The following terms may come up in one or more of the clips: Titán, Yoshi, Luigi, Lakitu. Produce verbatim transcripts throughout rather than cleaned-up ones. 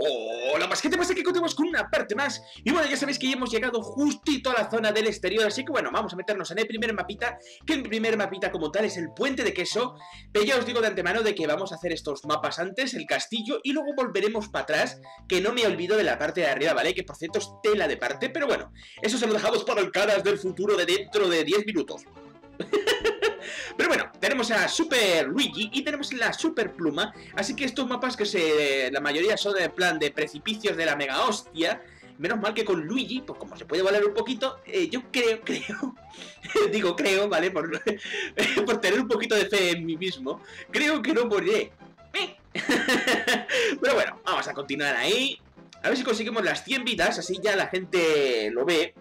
Hola, más que te pasa que continuamos con una parte más. Y bueno, ya sabéis que ya hemos llegado justito a la zona del exterior, así que bueno, vamos a meternos en el primer mapita, que el primer mapita como tal es el puente de queso. Pero ya os digo de antemano de que vamos a hacer estos mapas antes, el castillo, y luego volveremos para atrás, que no me olvido de la parte de arriba, ¿vale? Que por cierto es tela de parte, pero bueno, eso se lo dejamos para el caras del futuro de dentro de diez minutos. Pero bueno, tenemos a Super Luigi y tenemos la Super Pluma, así que estos mapas que se, la mayoría son de plan de precipicios de la mega hostia. Menos mal que con Luigi, pues como se puede volar un poquito, eh, yo creo, creo, digo creo, ¿vale? Por, por tener un poquito de fe en mí mismo, creo que no moriré. Pero bueno, vamos a continuar ahí, a ver si conseguimos las cien vidas, así ya la gente lo ve.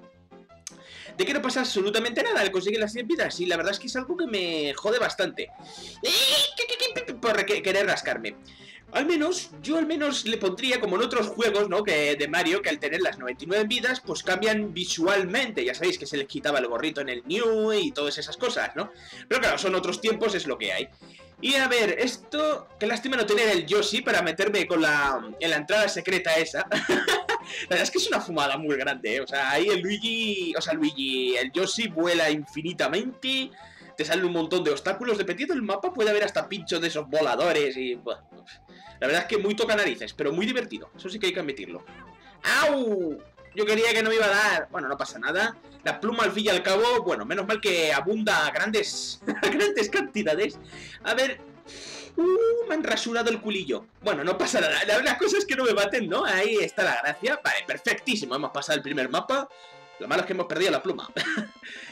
De que no pasa absolutamente nada al conseguir las cien vidas. Y la verdad es que es algo que me jode bastante por querer rascarme. Al menos, yo al menos le pondría como en otros juegos, ¿no? Que de Mario, que al tener las noventa y nueve vidas, pues cambian visualmente. Ya sabéis que se les quitaba el gorrito en el New y todas esas cosas, ¿no? Pero claro, son otros tiempos, es lo que hay. Y a ver, esto... Qué lástima no tener el Yoshi para meterme con la... en la entrada secreta esa. La verdad es que es una fumada muy grande, ¿eh? O sea, ahí el Luigi... O sea, Luigi... El Yoshi vuela infinitamente... Te salen un montón de obstáculos. Dependiendo del mapa puede haber hasta pinchos de esos voladores y... Bueno, la verdad es que muy toca narices, pero muy divertido. Eso sí que hay que admitirlo. ¡Au! Yo quería que no me iba a dar... Bueno, no pasa nada. La pluma al fin y al cabo... Bueno, menos mal que abunda a grandes... a grandes cantidades. A ver... Uh, me han rasurado el culillo. Bueno, no pasa nada. Las cosas que no me baten, ¿no? Ahí está la gracia. Vale, perfectísimo. Hemos pasado el primer mapa. Lo malo es que hemos perdido la pluma.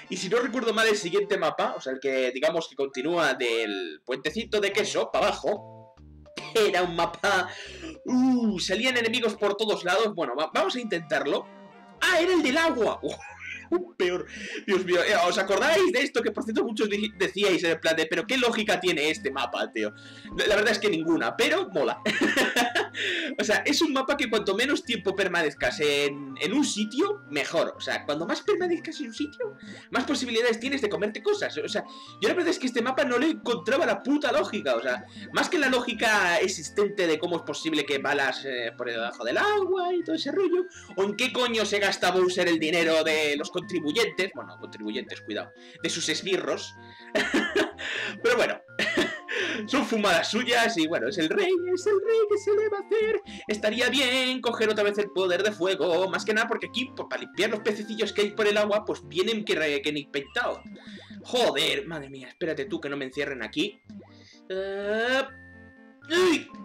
Y si no recuerdo mal el siguiente mapa, o sea, el que digamos que continúa del puentecito de queso para abajo, era un mapa... Uh, salían enemigos por todos lados. Bueno, va vamos a intentarlo. ¡Ah, era el del agua! Uh, uh, peor. Dios mío, ¿os acordáis de esto? Que por cierto muchos decíais en el plan de... Pero qué lógica tiene este mapa, tío. La verdad es que ninguna, pero mola. O sea, es un mapa que cuanto menos tiempo permanezcas en, en un sitio, mejor. O sea, cuando más permanezcas en un sitio, más posibilidades tienes de comerte cosas. O sea, yo la verdad es que este mapa no le encontraba la puta lógica. O sea, más que la lógica existente de cómo es posible que balas eh, por debajo del agua y todo ese rollo. O en qué coño se gasta Bowser el dinero de los contribuyentes. Bueno, contribuyentes, cuidado. De sus esbirros. Pero bueno. Son fumadas suyas y bueno, es el rey, es el rey que se le va a hacer. Estaría bien coger otra vez el poder de fuego, más que nada porque aquí, pues, para limpiar los pececillos que hay por el agua, pues vienen que, que ni peitaos. Joder, madre mía, espérate tú que no me encierren aquí. Uh,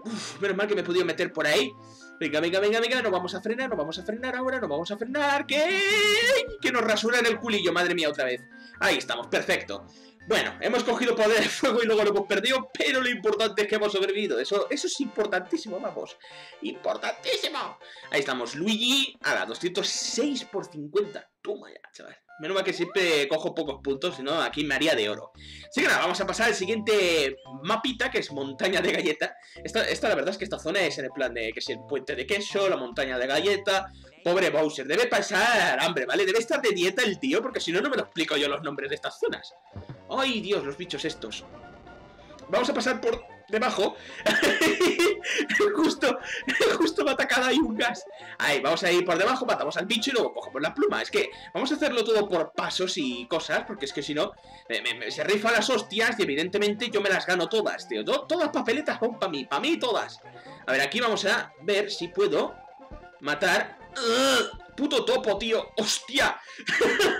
uf, menos mal que me he podido meter por ahí. Venga, venga, venga, venga, no vamos a frenar, no vamos a frenar ahora, no vamos a frenar, que... Que nos rasuran el culillo, madre mía, otra vez. Ahí estamos, perfecto. Bueno, hemos cogido poder de fuego y luego lo hemos perdido, pero lo importante es que hemos sobrevivido. Eso, eso es importantísimo, vamos. ¡Importantísimo! Ahí estamos, Luigi, a la doscientos seis por cincuenta. Toma ya, chaval. Menos mal que siempre cojo pocos puntos, si no, aquí me haría de oro. Así que nada, vamos a pasar al siguiente mapita, que es montaña de galleta. Esta, esta la verdad es que esta zona es en el plan de que si el puente de queso, la montaña de galleta... Pobre Bowser, debe pasar hambre, ¿vale? Debe estar de dieta el tío, porque si no, no me lo explico yo los nombres de estas zonas. ¡Ay, Dios, los bichos estos! Vamos a pasar por debajo. Justo, justo me ha atacado ahí un gas. Ahí, vamos a ir por debajo, matamos al bicho y luego cogemos la pluma. Es que vamos a hacerlo todo por pasos y cosas, porque es que si no, me, me, me, se rifa las hostias y evidentemente yo me las gano todas, tío. Tod todas papeletas son para mí, para mí todas. A ver, aquí vamos a ver si puedo matar... ¡Ugh! Puto topo, tío. ¡Hostia!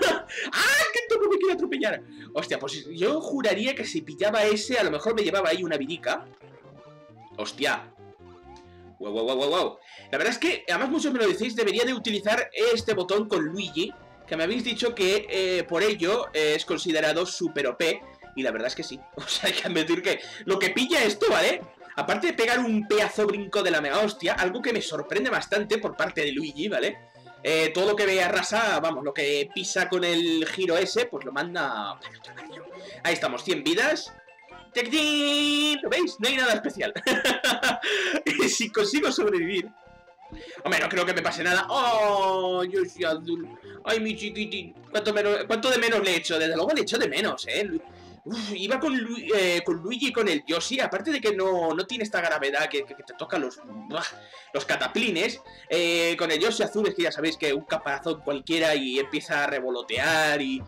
¡Ah! ¡Qué topo me quiere atropellar! Hostia, pues yo juraría que si pillaba ese, a lo mejor me llevaba ahí una virica. ¡Hostia! ¡Wow, wow, wow, wow! La verdad es que, además muchos me lo decís, debería de utilizar este botón con Luigi, que me habéis dicho que eh, por ello eh, es considerado super O P. Y la verdad es que sí. O sea, hay que admitir que lo que pilla esto, ¿vale? Aparte de pegar un pedazo brinco de la mega hostia, algo que me sorprende bastante por parte de Luigi, ¿vale? Eh, todo lo que me arrasa, vamos, lo que pisa con el giro ese, pues lo manda... Ahí estamos, cien vidas. ¡Tectín! ¿Lo veis? No hay nada especial. Y si consigo sobrevivir... Hombre, no creo que me pase nada. ¡Oh, yo soy adulto! ¡Ay, mi chiquitín! ¿Cuánto, menos... ¿Cuánto de menos le he hecho? Desde luego le he hecho de menos, ¿eh? Uf, iba con, Lu eh, con Luigi y con el Yoshi. Aparte de que no, no tiene esta gravedad que, que, que te toca los, los cataplines. eh, Con el Yoshi azul es que ya sabéis que un caparazón cualquiera y empieza a revolotear y...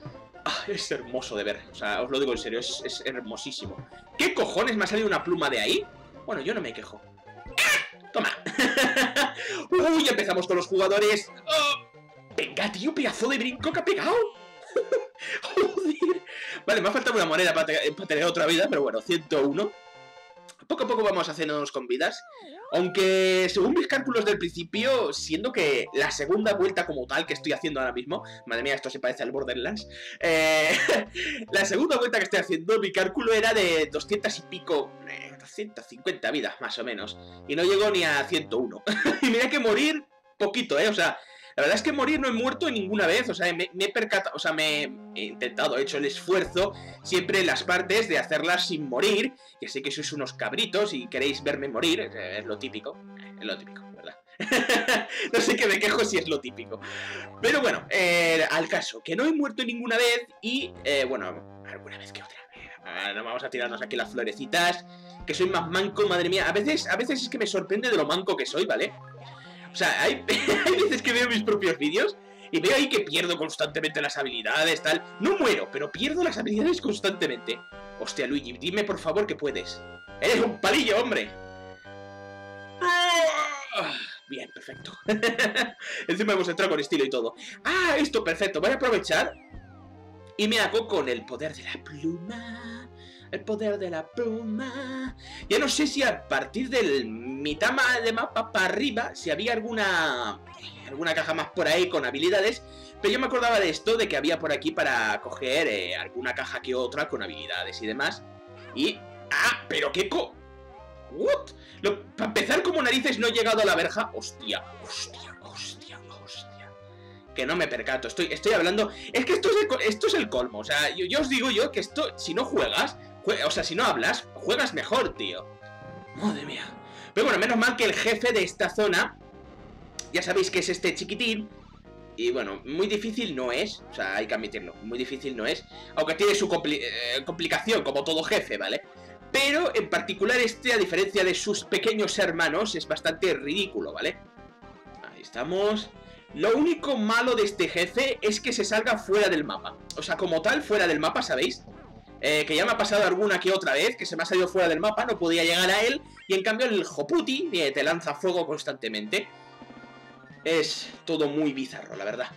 Ah, es hermoso de ver, o sea, os lo digo en serio, es, es hermosísimo. ¿Qué cojones me ha salido una pluma de ahí? Bueno, yo no me quejo. ¡Ah! ¡Toma! ¡Uy! Empezamos con los jugadores. ¡Oh! ¡Venga, tío! ¡Pedazo de brinco que ha pegado! ¡Joder! Vale, me ha faltado una moneda para, te para tener otra vida, pero bueno, ciento uno. Poco a poco vamos haciéndonos con vidas. Aunque, según mis cálculos del principio, siendo que la segunda vuelta como tal que estoy haciendo ahora mismo... Madre mía, esto se parece al Borderlands. Eh, la segunda vuelta que estoy haciendo, mi cálculo era de doscientas y pico... Eh, doscientas cincuenta vidas, más o menos. Y no llegó ni a ciento uno. Y mira que morir poquito, ¿eh? O sea, la verdad es que morir no he muerto ninguna vez. O sea, me, me he percatado... O sea, me he intentado, he hecho el esfuerzo siempre en las partes de hacerlas sin morir. Ya sé que sois unos cabritos y queréis verme morir. Es lo típico. Es lo típico, ¿verdad? No sé qué me quejo si es lo típico. Pero bueno, eh, al caso. Que no he muerto ninguna vez y... Eh, bueno, alguna vez que otra. No vamos a tirarnos aquí las florecitas. Que soy más manco, madre mía. A veces, a veces es que me sorprende de lo manco que soy, ¿vale? O sea, hay, hay veces que veo mis propios vídeos y veo ahí que pierdo constantemente las habilidades, tal. No muero, pero pierdo las habilidades constantemente. Hostia, Luigi, dime por favor que puedes. ¡Eres un palillo, hombre! Bien, perfecto. Encima hemos entrado con estilo y todo. ¡Ah, esto, perfecto! Voy a aprovechar y me hago con el poder de la pluma. El poder de la pluma. Ya no sé si a partir del mitad de mapa para arriba, si había alguna alguna caja más por ahí con habilidades. Pero yo me acordaba de esto, de que había por aquí para coger eh, alguna caja que otra con habilidades y demás. Y... ¡Ah! ¿Pero qué co...? ¿What? Lo... Para empezar, como narices no he llegado a la verja. Hostia, hostia, hostia, hostia. Que no me percato. Estoy, estoy hablando... Es que esto es el, esto es el colmo. O sea, yo, yo os digo yo que esto, si no juegas... O sea, si no hablas, juegas mejor, tío. Madre mía. Pero bueno, menos mal que el jefe de esta zona, ya sabéis que es este chiquitín. Y bueno, muy difícil no es. O sea, hay que admitirlo, muy difícil no es. Aunque tiene su compli eh, complicación, como todo jefe, ¿vale? Pero en particular este, a diferencia de sus pequeños hermanos, es bastante ridículo, ¿vale? Ahí estamos. Lo único malo de este jefe es que se salga fuera del mapa. O sea, como tal, fuera del mapa, ¿sabéis? Eh, que ya me ha pasado alguna que otra vez, que se me ha salido fuera del mapa, no podía llegar a él. Y en cambio el Joputi eh, te lanza fuego constantemente. Es todo muy bizarro, la verdad.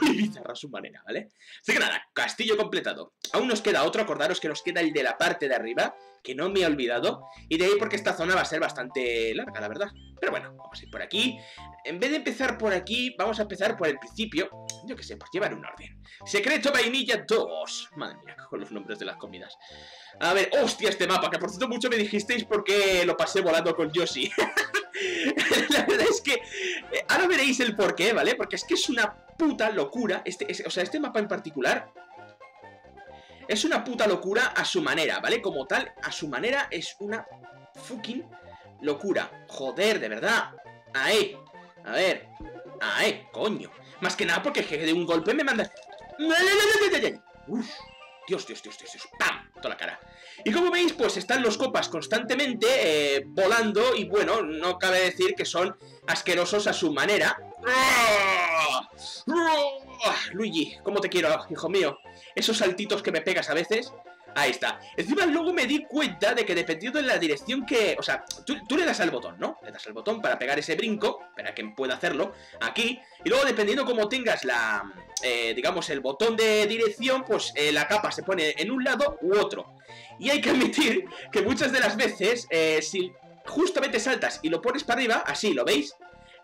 Muy bizarro a su manera, ¿vale? Así que nada, castillo completado. Aún nos queda otro, acordaros que nos queda el de la parte de arriba, que no me he olvidado. Y de ahí porque esta zona va a ser bastante larga, la verdad. Pero bueno, vamos a ir por aquí. En vez de empezar por aquí, vamos a empezar por el principio. Yo qué sé, por llevar un orden. Secreto Vainilla dos. Madre mía, con los nombres de las comidas. A ver, hostia, este mapa, que por cierto mucho me dijisteis porque lo pasé volando con Yoshi. La verdad es que ahora veréis el porqué, ¿vale? Porque es que es una puta locura. Este, es, o sea, este mapa en particular es una puta locura a su manera, ¿vale? Como tal, a su manera es una fucking locura. Joder, de verdad. Ahí. A ver. Ahí, coño. Más que nada porque el jefe de un golpe me manda... Uf. Dios, Dios, Dios, Dios, Dios, ¡pam! Toda la cara. Y como veis, pues están los copas constantemente eh, volando. Y bueno, no cabe decir que son asquerosos a su manera. ¡Ruah! ¡Ruah! Luigi, ¿cómo te quiero, hijo mío? Esos saltitos que me pegas a veces. Ahí está. Encima luego me di cuenta de que dependiendo de la dirección que... O sea, tú, tú le das al botón, ¿no? Le das al botón para pegar ese brinco, para que pueda hacerlo aquí. Y luego dependiendo cómo tengas la... Eh, digamos, el botón de dirección, pues eh, la capa se pone en un lado u otro. Y hay que admitir que muchas de las veces, eh, si justamente saltas y lo pones para arriba, así, ¿lo veis?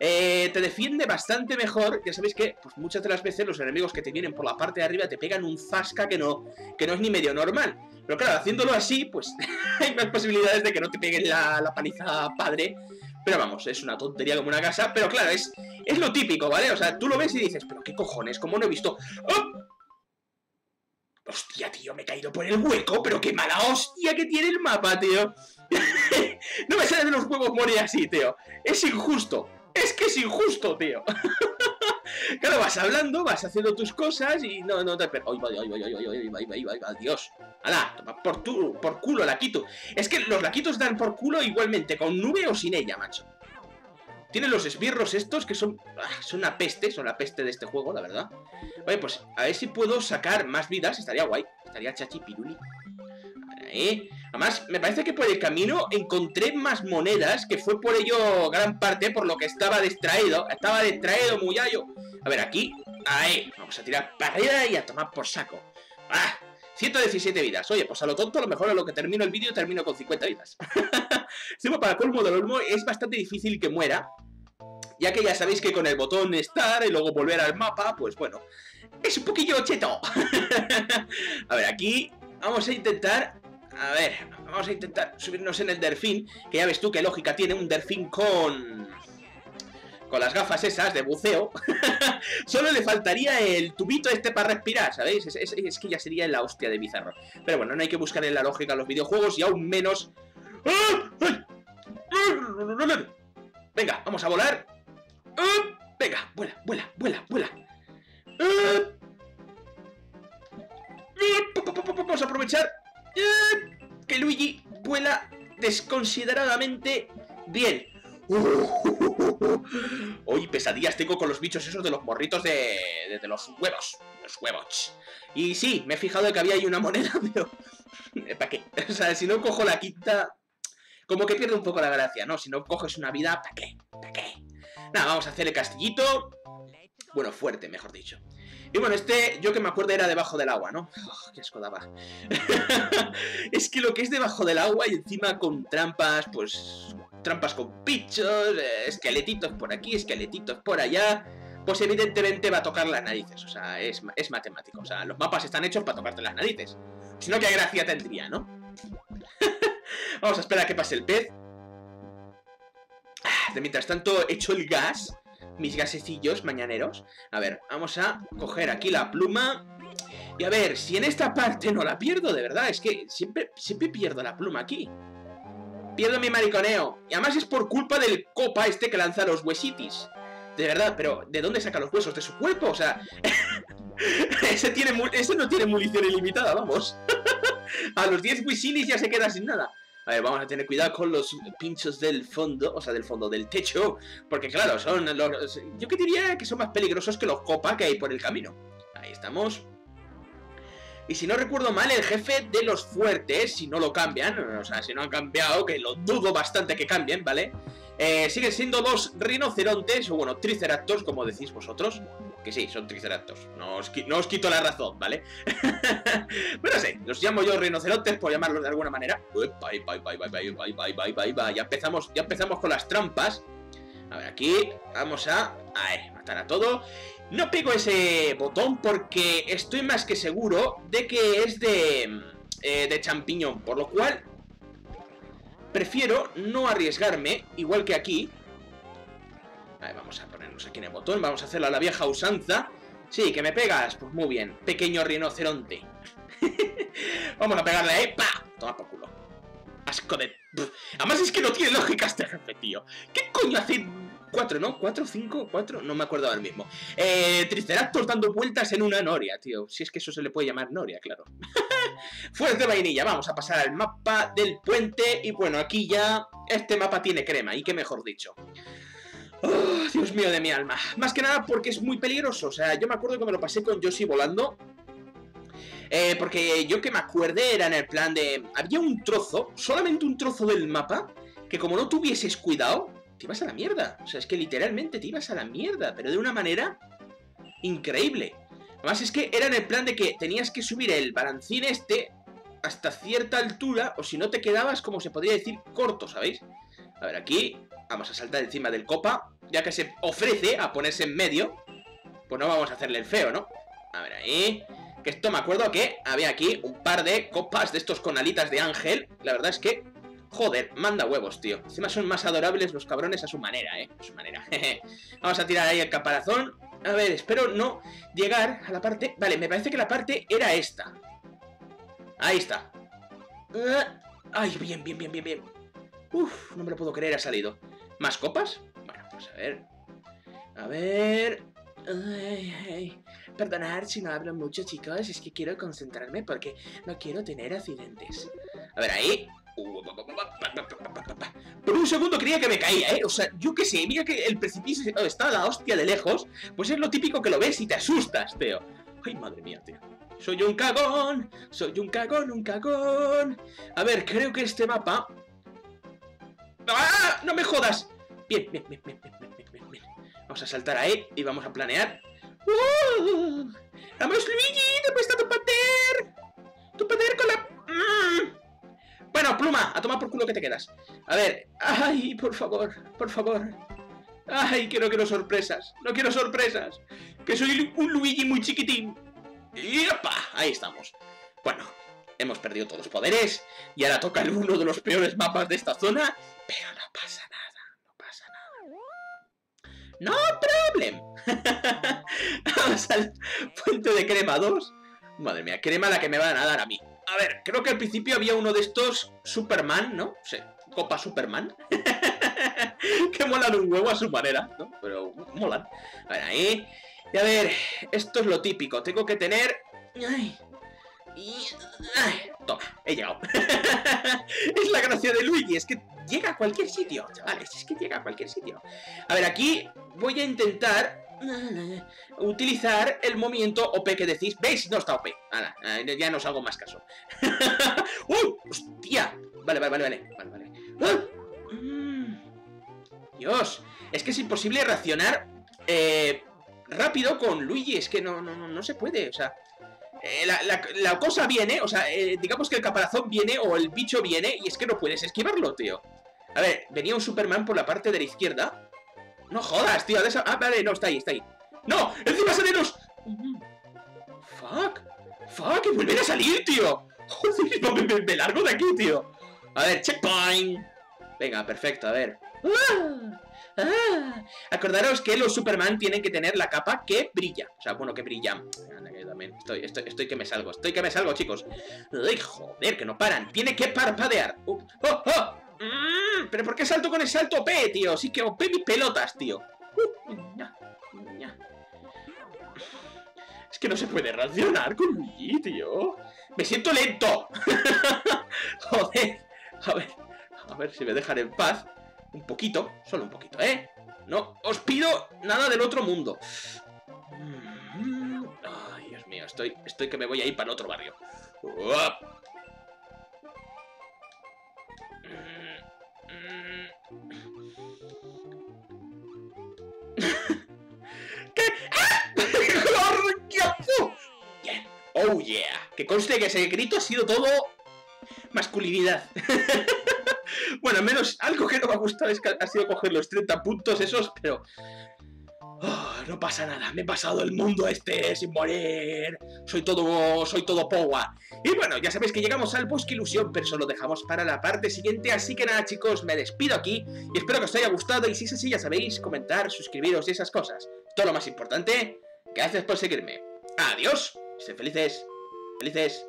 Eh, te defiende bastante mejor. Ya sabéis que pues muchas de las veces los enemigos que te vienen por la parte de arriba te pegan un zasca que no, que no es ni medio normal. Pero claro, haciéndolo así, pues hay más posibilidades de que no te peguen la, la paliza padre. Pero vamos, es una tontería como una casa. Pero claro, es, es lo típico, ¿vale? O sea, tú lo ves y dices, pero qué cojones, ¿cómo no he visto? ¡Oh! Hostia, tío, me he caído por el hueco. Pero qué mala hostia que tiene el mapa, tío. No me sale de los huevos morir así, tío. Es injusto. Es que es injusto, tío. Claro, vas hablando, vas haciendo tus cosas y no, no te esperas. ¡Ay, ay, ay, ay, ay, ay, ay, ay, ay, Dios! ¡Hala! Por, tu, por culo, Lakitu. Es que los Lakitus dan por culo igualmente, con nube o sin ella, macho. Tienen los esbirros estos que son... Ah, son una peste, son la peste de este juego, la verdad. Vale, pues a ver si puedo sacar más vidas, estaría guay. Estaría chachi piruli. ¿Eh? Además, me parece que por el camino encontré más monedas, que fue por ello gran parte por lo que estaba distraído. Estaba distraído, muyayo. A ver, aquí, ahí, vamos a tirar para arriba y a tomar por saco. ¡Ah! ciento diecisiete vidas. Oye, pues a lo tonto, a lo mejor a lo que termino el vídeo termino con cincuenta vidas. Encima, para colmo del olmo, es bastante difícil que muera, ya que ya sabéis que con el botón estar y luego volver al mapa, pues bueno, es un poquillo cheto. A ver, aquí vamos a intentar... A ver, vamos a intentar subirnos en el delfín, que ya ves tú qué lógica tiene un delfín con... con las gafas esas de buceo. Solo le faltaría el tubito este para respirar, ¿sabéis? Es, es, es que ya sería la hostia de bizarro. Pero bueno, no hay que buscar en la lógica los videojuegos y aún menos... Venga, vamos a volar. Venga, vuela, vuela, vuela, vuela. Vamos a aprovechar que Luigi vuela desconsideradamente bien. Hoy pesadillas tengo con los bichos esos de los morritos de, de, de los huevos. Los huevos. Y sí, me he fijado que había ahí una moneda, pero... ¿Para qué? O sea, si no cojo la quinta... Como que pierde un poco la gracia, ¿no? Si no coges una vida, ¿para qué? ¿Para qué? Nada, vamos a hacer el castillito. Bueno, fuerte, mejor dicho. Y bueno, este, yo que me acuerdo, era debajo del agua, ¿no? Oh, ¡qué asco daba! Es que lo que es debajo del agua y encima con trampas, pues... Trampas con bichos, eh, esqueletitos por aquí, esqueletitos por allá... Pues evidentemente va a tocar las narices, o sea, es, es matemático. O sea, los mapas están hechos para tocarte las narices. Si no, qué gracia tendría, ¿no? Vamos a esperar a que pase el pez. De mientras tanto, echo el gas... Mis gasecillos mañaneros. A ver, vamos a coger aquí la pluma. Y a ver, si en esta parte no la pierdo, de verdad. Es que siempre, siempre pierdo la pluma aquí. Pierdo mi mariconeo. Y además es por culpa del copa este que lanza los huesitis. De verdad, pero ¿de dónde saca los huesos? ¿De su cuerpo? O sea... ese, tiene ese no tiene munición ilimitada, vamos. A los diez huesitis ya se queda sin nada. A ver, vamos a tener cuidado con los pinchos del fondo, o sea, del fondo, del techo. Porque claro, son los... Yo que diría que son más peligrosos que los copa que hay por el camino. Ahí estamos. Y si no recuerdo mal, el jefe de los fuertes, si no lo cambian, o sea, si no han cambiado, que lo dudo bastante que cambien, ¿vale? Eh, siguen siendo dos rinocerontes, o bueno, triceraptors, como decís vosotros. Que sí, son triceraptors, no os, no os quito la razón, ¿vale? Bueno, sí, los llamo yo rinocerontes, por llamarlos de alguna manera. Epa, epa, epa, epa, epa, epa, epa, epa. Ya empezamos, ya empezamos con las trampas. A ver, aquí vamos a, a ver, matar a todo. No pego ese botón porque estoy más que seguro de que es de, eh, de champiñón, por lo cual... Prefiero no arriesgarme, igual que aquí. A ver, vamos a ponernos aquí en el botón. Vamos a hacerlo a la vieja usanza. Sí, que me pegas. Pues muy bien, pequeño rinoceronte. Vamos a pegarle ahí. ¡Pa! Toma por culo. Asco de... Además es que no tiene lógica este jefe, tío. ¿Qué coño hace? Cuatro, ¿no? ¿Cuatro? ¿Cinco? ¿Cuatro? No me acuerdo ahora mismo. Eh, Triceraptor dando vueltas en una noria, tío. Si es que eso se le puede llamar noria, claro. Fuerza de vainilla. Vamos a pasar al mapa del puente. Y bueno, aquí ya... Este mapa tiene crema. Y qué mejor dicho. Oh, Dios mío de mi alma. Más que nada porque es muy peligroso. O sea, yo me acuerdo que me lo pasé con Yoshi volando. Eh, porque yo que me acuerde era en el plan de... Había un trozo, solamente un trozo del mapa, que como no tuvieses cuidado... Te ibas a la mierda, o sea, es que literalmente te ibas a la mierda, pero de una manera increíble. Además es que era en el plan de que tenías que subir el balancín este hasta cierta altura, o si no te quedabas, como se podría decir, corto, ¿sabéis? A ver, aquí vamos a saltar encima del copa, ya que se ofrece a ponerse en medio, pues no vamos a hacerle el feo, ¿no? A ver, ahí, que esto me acuerdo que había aquí un par de copas de estos con alitas de ángel, la verdad es que... Joder, manda huevos, tío. Encima son más adorables los cabrones a su manera, ¿eh? A su manera. Vamos a tirar ahí el caparazón. A ver, espero no llegar a la parte... Vale, me parece que la parte era esta. Ahí está. Ay, bien, bien, bien, bien, bien. Uf, no me lo puedo creer, ha salido. ¿Más copas? Bueno, pues a ver. A ver... Ay, ay. Perdonad si no hablo mucho, chicos. Es que quiero concentrarme porque no quiero tener accidentes. A ver, ahí. Por un segundo creía que me caía, ¿eh? O sea, yo qué sé, mira que el precipicio está a la hostia de lejos. Pues es lo típico que lo ves y te asustas, tío. Ay, madre mía, tío. Soy un cagón, soy un cagón, un cagón. A ver, creo que este mapa... ¡Ah! ¡No me jodas! Bien, bien, bien, bien, bien, bien, bien, bien. Vamos a saltar ahí y vamos a planear. ¡Uh! ¡Vamos, Luigi! ¿Dónde está tu pater? ¡Tu pater con la...! ¡Mmm! Bueno, pluma, a tomar por culo que te quedas. A ver... ¡Ay, por favor! ¡Por favor! ¡Ay, que no quiero sorpresas! ¡No quiero sorpresas! ¡Que soy un Luigi muy chiquitín! ¡Y opa! Ahí estamos. Bueno, hemos perdido todos los poderes. Y ahora toca uno de los peores mapas de esta zona. Pero no pasa nada. No pasa nada. ¡No problem! Vamos al puente de crema dos. Madre mía, crema la que me van a dar a mí. A ver, creo que al principio había uno de estos Superman, ¿no? Sí, Copa Superman. Que molan un huevo a su manera, ¿no? Pero molan. A ver, ahí... Y a ver, esto es lo típico. Tengo que tener... Ay. Y... Ay. Toma, he llegado. Es la gracia de Luigi, es que llega a cualquier sitio, chavales. Es que llega a cualquier sitio. A ver, aquí voy a intentar utilizar el movimiento O P que decís. ¿Veis? No está O P. Ala, ya no os hago más caso. ¡Uy! ¡Hostia! Vale, vale, vale, vale. Vale, vale. ¡Ah! Mm. Dios. Es que es imposible reaccionar... Eh... rápido con Luigi, es que no, no, no se puede, o sea, eh, la, la, la cosa viene, o sea, eh, digamos que el caparazón viene o el bicho viene y es que no puedes esquivarlo, tío. A ver, venía un Superman por la parte de la izquierda. No jodas, tío, de esa... Ah, vale, no, está ahí, está ahí. ¡No! ¡Encima salimos! ¡Fuck! ¡Fuck! ¡Y volver a salir, tío! ¡Joder, no, me, me, me largo de aquí, tío! A ver, checkpoint. Venga, perfecto, a ver. ¡Ah! Ah, acordaros que los Superman tienen que tener la capa que brilla. O sea, bueno, que brillan. Estoy, estoy, estoy que me salgo, estoy que me salgo, chicos. Ay, joder, que no paran. Tiene que parpadear. Uh, oh, oh. Mm, pero ¿por qué salto con el salto O P, tío? Sí que O P mis pelotas, tío. Uh, ya, ya. Es que no se puede reaccionar con Luigi, tío. Me siento lento. Joder. A ver, a ver si me dejan en paz. Un poquito, solo un poquito, ¿eh? No os pido nada del otro mundo. Ay, Dios mío, estoy, estoy que me voy a ir para el otro barrio. ¿Qué? Oh yeah. Que conste que ese grito ha sido todo masculinidad. Bueno, al menos algo que no me ha gustado es que ha sido coger los treinta puntos esos, pero... Oh, no pasa nada, me he pasado el mundo este sin morir. Soy todo... soy todo powa. Y bueno, ya sabéis que llegamos al Bosque Ilusión, pero eso lo dejamos para la parte siguiente. Así que nada, chicos, me despido aquí y espero que os haya gustado. Y si es así, ya sabéis, comentar, suscribiros y esas cosas. Todo lo más importante, gracias por seguirme. Adiós, sed felices, felices.